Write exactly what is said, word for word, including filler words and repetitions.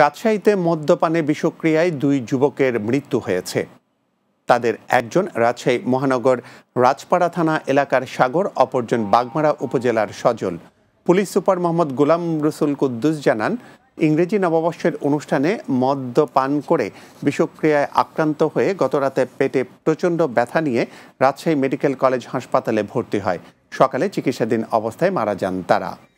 রাজশাহীতে মদ্যপানে বিষক্রিয়ায় দুই যুবকের মৃত্যু হয়েছে। তাদের একজন রাজশাহী মহানগর রাজপাড়া থানা এলাকার সাগর, অপরজন বাগমারা উপজেলার সজল। পুলিশ সুপার মোহাম্মদ গোলাম রসুল কুদ্দুস জানান, ইংরেজি নববর্ষের অনুষ্ঠানে মদ্যপান করে বিষক্রিয়ায় আক্রান্ত হয়ে গতরাতে পেটে প্রচণ্ড ব্যথা নিয়ে রাজশাহী মেডিকেল কলেজ হাসপাতালে ভর্তি হয়। সকালে চিকিৎসাধীন অবস্থায় মারা যান তারা।